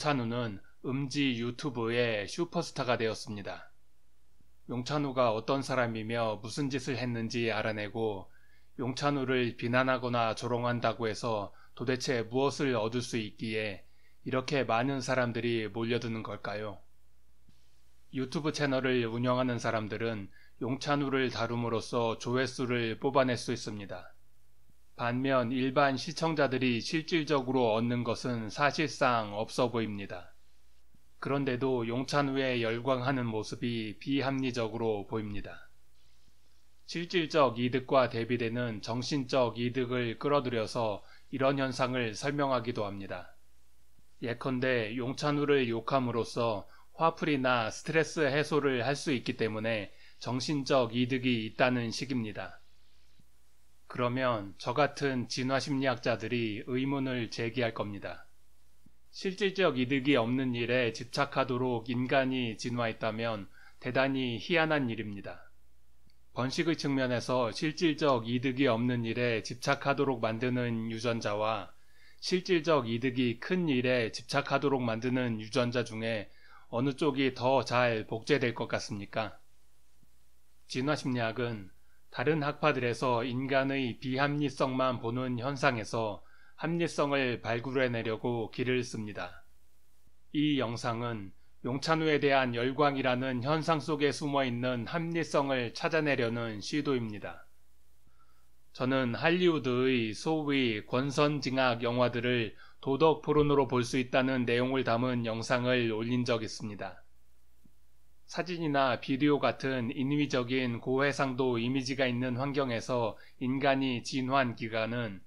용찬우는 음지 유튜브의 슈퍼스타가 되었습니다. 용찬우가 어떤 사람이며 무슨 짓을 했는지 알아내고 용찬우를 비난하거나 조롱한다고 해서 도대체 무엇을 얻을 수 있기에 이렇게 많은 사람들이 몰려드는 걸까요? 유튜브 채널을 운영하는 사람들은 용찬우를 다룸으로써 조회수를 뽑아낼 수 있습니다. 반면 일반 시청자들이 실질적으로 얻는 것은 사실상 없어 보입니다. 그런데도 용찬우의 열광하는 모습이 비합리적으로 보입니다. 실질적 이득과 대비되는 정신적 이득을 끌어들여서 이런 현상을 설명하기도 합니다. 예컨대 용찬우를 욕함으로써 화풀이나 스트레스 해소를 할 수 있기 때문에 정신적 이득이 있다는 식입니다. 그러면 저 같은 진화심리학자들이 의문을 제기할 겁니다. 실질적 이득이 없는 일에 집착하도록 인간이 진화했다면 대단히 희한한 일입니다. 번식의 측면에서 실질적 이득이 없는 일에 집착하도록 만드는 유전자와 실질적 이득이 큰 일에 집착하도록 만드는 유전자 중에 어느 쪽이 더 잘 복제될 것 같습니까? 진화심리학은 다른 학파들에서 인간의 비합리성만 보는 현상에서 합리성을 발굴해내려고 길을 씁니다. 이 영상은 용찬우에 대한 열광이라는 현상 속에 숨어있는 합리성을 찾아내려는 시도입니다. 저는 할리우드의 소위 권선징악 영화들을 도덕 포르노로 볼 수 있다는 내용을 담은 영상을 올린 적 있습니다. 사진이나 비디오 같은 인위적인 고해상도 이미지가 있는 환경에서 인간이 진화한 기간은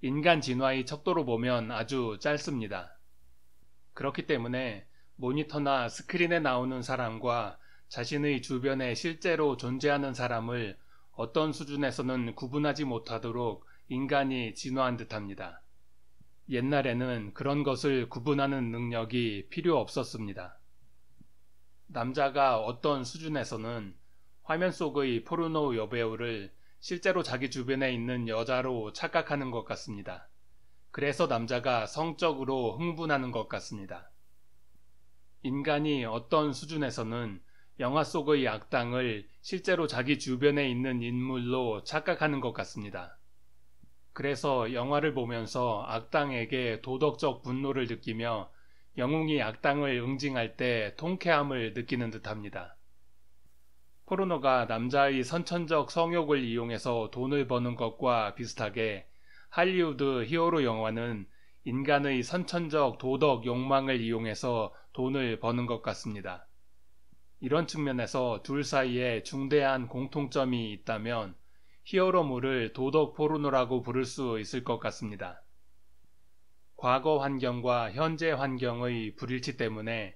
인간 진화의 척도로 보면 아주 짧습니다. 그렇기 때문에 모니터나 스크린에 나오는 사람과 자신의 주변에 실제로 존재하는 사람을 어떤 수준에서는 구분하지 못하도록 인간이 진화한 듯합니다. 옛날에는 그런 것을 구분하는 능력이 필요 없었습니다. 남자가 어떤 수준에서는 화면 속의 포르노 여배우를 실제로 자기 주변에 있는 여자로 착각하는 것 같습니다. 그래서 남자가 성적으로 흥분하는 것 같습니다. 인간이 어떤 수준에서는 영화 속의 악당을 실제로 자기 주변에 있는 인물로 착각하는 것 같습니다. 그래서 영화를 보면서 악당에게 도덕적 분노를 느끼며 영웅이 악당을 응징할 때 통쾌함을 느끼는 듯합니다. 포르노가 남자의 선천적 성욕을 이용해서 돈을 버는 것과 비슷하게 할리우드 히어로 영화는 인간의 선천적 도덕 욕망을 이용해서 돈을 버는 것 같습니다. 이런 측면에서 둘 사이에 중대한 공통점이 있다면 히어로물을 도덕 포르노라고 부를 수 있을 것 같습니다. 과거 환경과 현재 환경의 불일치 때문에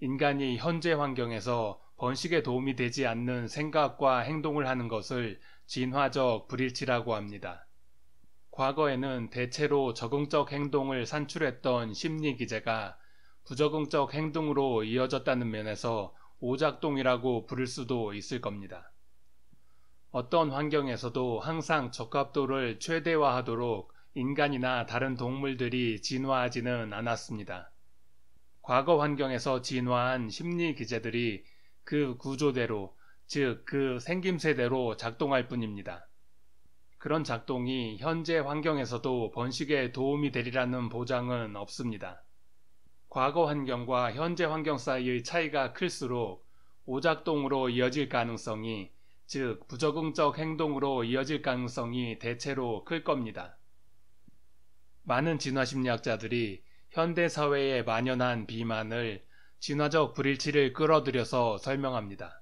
인간이 현재 환경에서 번식에 도움이 되지 않는 생각과 행동을 하는 것을 진화적 불일치라고 합니다. 과거에는 대체로 적응적 행동을 산출했던 심리 기제가 부적응적 행동으로 이어졌다는 면에서 오작동이라고 부를 수도 있을 겁니다. 어떤 환경에서도 항상 적합도를 최대화하도록 인간이나 다른 동물들이 진화하지는 않았습니다. 과거 환경에서 진화한 심리 기제들이 그 구조대로, 즉 그 생김새대로 작동할 뿐입니다. 그런 작동이 현재 환경에서도 번식에 도움이 되리라는 보장은 없습니다. 과거 환경과 현재 환경 사이의 차이가 클수록 오작동으로 이어질 가능성이, 즉 부적응적 행동으로 이어질 가능성이 대체로 클 겁니다. 많은 진화심리학자들이 현대사회에 만연한 비만을 진화적 불일치를 끌어들여서 설명합니다.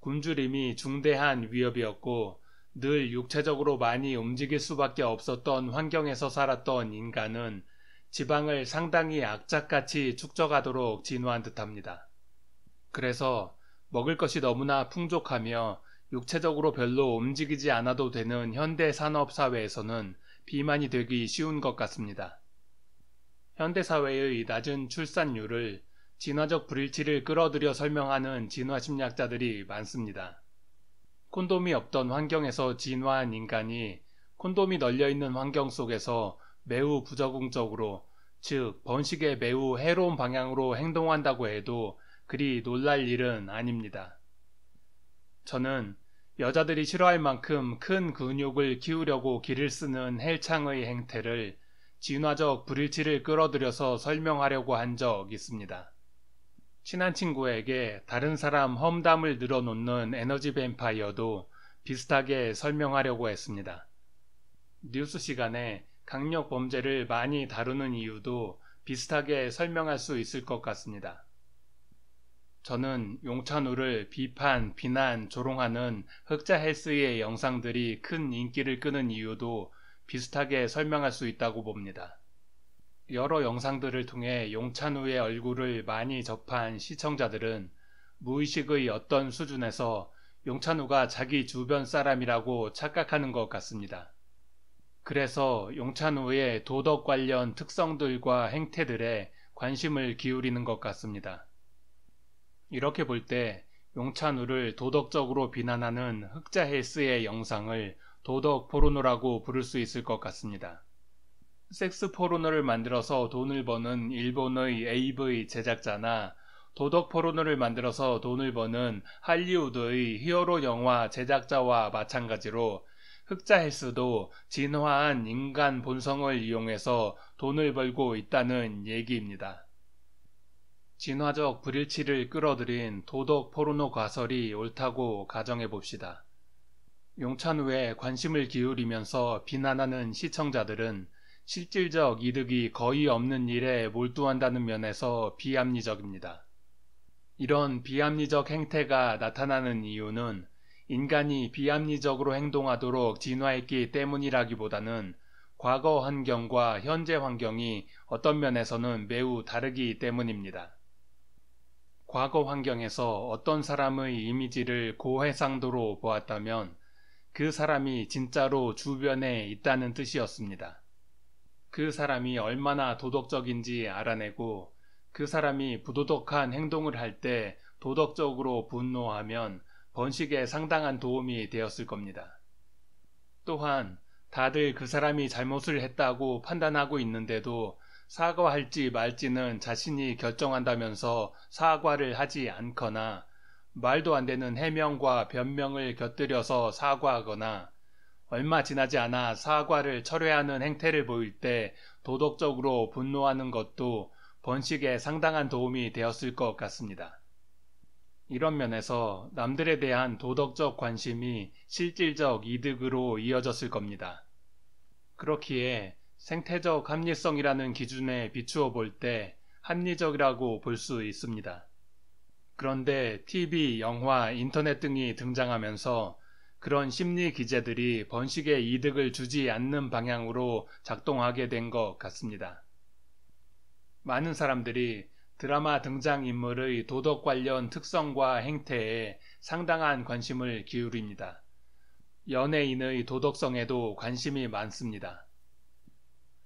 굶주림이 중대한 위협이었고 늘 육체적으로 많이 움직일 수밖에 없었던 환경에서 살았던 인간은 지방을 상당히 악착같이 축적하도록 진화한 듯합니다. 그래서 먹을 것이 너무나 풍족하며 육체적으로 별로 움직이지 않아도 되는 현대산업사회에서는 비만이 되기 쉬운 것 같습니다. 현대사회의 낮은 출산율을 진화적 불일치를 끌어들여 설명하는 진화심리학자들이 많습니다. 콘돔이 없던 환경에서 진화한 인간이 콘돔이 널려있는 환경 속에서 매우 부적응적으로, 즉 번식에 매우 해로운 방향으로 행동한다고 해도 그리 놀랄 일은 아닙니다. 저는 여자들이 싫어할 만큼 큰 근육을 키우려고 기를 쓰는 헬창의 행태를 진화적 불일치를 끌어들여서 설명하려고 한 적 있습니다. 친한 친구에게 다른 사람 험담을 늘어놓는 에너지 뱀파이어도 비슷하게 설명하려고 했습니다. 뉴스 시간에 강력 범죄를 많이 다루는 이유도 비슷하게 설명할 수 있을 것 같습니다. 저는 용찬우를 비판, 비난, 조롱하는 흑자헬스의 영상들이 큰 인기를 끄는 이유도 비슷하게 설명할 수 있다고 봅니다. 여러 영상들을 통해 용찬우의 얼굴을 많이 접한 시청자들은 무의식의 어떤 수준에서 용찬우가 자기 주변 사람이라고 착각하는 것 같습니다. 그래서 용찬우의 도덕 관련 특성들과 행태들에 관심을 기울이는 것 같습니다. 이렇게 볼 때 용찬우를 도덕적으로 비난하는 흑자헬스의 영상을 도덕 포르노라고 부를 수 있을 것 같습니다. 섹스 포르노를 만들어서 돈을 버는 일본의 AV 제작자나 도덕 포르노를 만들어서 돈을 버는 할리우드의 히어로 영화 제작자와 마찬가지로 흑자헬스도 진화한 인간 본성을 이용해서 돈을 벌고 있다는 얘기입니다. 진화적 불일치를 끌어들인 도덕 포르노 가설이 옳다고 가정해봅시다. 용찬우에 관심을 기울이면서 비난하는 시청자들은 실질적 이득이 거의 없는 일에 몰두한다는 면에서 비합리적입니다. 이런 비합리적 행태가 나타나는 이유는 인간이 비합리적으로 행동하도록 진화했기 때문이라기보다는 과거 환경과 현재 환경이 어떤 면에서는 매우 다르기 때문입니다. 과거 환경에서 어떤 사람의 이미지를 고해상도로 보았다면 그 사람이 진짜로 주변에 있다는 뜻이었습니다. 그 사람이 얼마나 도덕적인지 알아내고 그 사람이 부도덕한 행동을 할 때 도덕적으로 분노하면 번식에 상당한 도움이 되었을 겁니다. 또한 다들 그 사람이 잘못을 했다고 판단하고 있는데도 사과할지 말지는 자신이 결정한다면서 사과를 하지 않거나 말도 안 되는 해명과 변명을 곁들여서 사과하거나 얼마 지나지 않아 사과를 철회하는 행태를 보일 때 도덕적으로 분노하는 것도 번식에 상당한 도움이 되었을 것 같습니다. 이런 면에서 남들에 대한 도덕적 관심이 실질적 이득으로 이어졌을 겁니다. 그렇기에 생태적 합리성이라는 기준에 비추어 볼 때 합리적이라고 볼 수 있습니다. 그런데 TV, 영화, 인터넷 등이 등장하면서 그런 심리 기제들이 번식에 이득을 주지 않는 방향으로 작동하게 된 것 같습니다. 많은 사람들이 드라마 등장인물의 도덕 관련 특성과 행태에 상당한 관심을 기울입니다. 연예인의 도덕성에도 관심이 많습니다.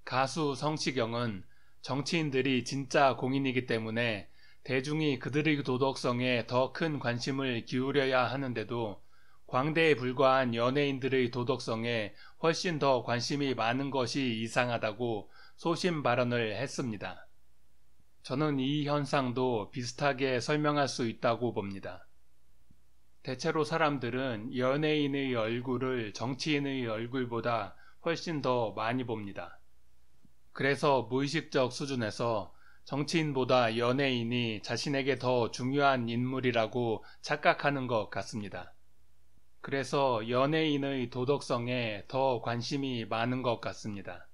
가수 성시경은 정치인들이 진짜 공인이기 때문에 대중이 그들의 도덕성에 더 큰 관심을 기울여야 하는데도 광대에 불과한 연예인들의 도덕성에 훨씬 더 관심이 많은 것이 이상하다고 소신 발언을 했습니다. 저는 이 현상도 비슷하게 설명할 수 있다고 봅니다. 대체로 사람들은 연예인의 얼굴을 정치인의 얼굴보다 훨씬 더 많이 봅니다. 그래서 무의식적 수준에서 정치인보다 연예인이 자신에게 더 중요한 인물이라고 착각하는 것 같습니다. 그래서 연예인의 도덕성에 더 관심이 많은 것 같습니다.